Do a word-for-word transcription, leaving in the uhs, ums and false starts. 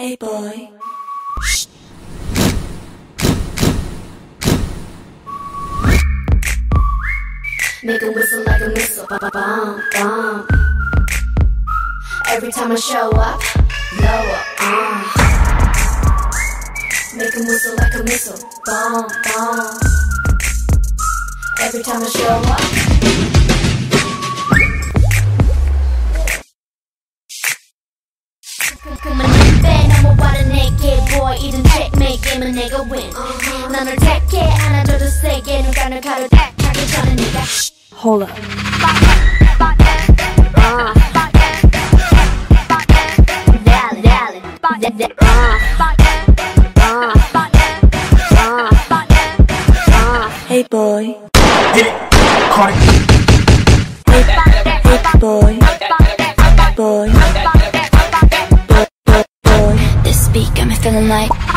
Hey boy. Make a whistle like a missile, ba-ba-bomb, bomb. Every time I show up, lower on. Make a whistle like a missile, bomb, bomb. Every time I show up. 이젠 checkmate 게임은 내가 win 넌 어택해 안아줘도 세게 누가 널 가로닥하기 전에 네가 Hold up Hey boy Hey boy Hey boy This beat got me feeling like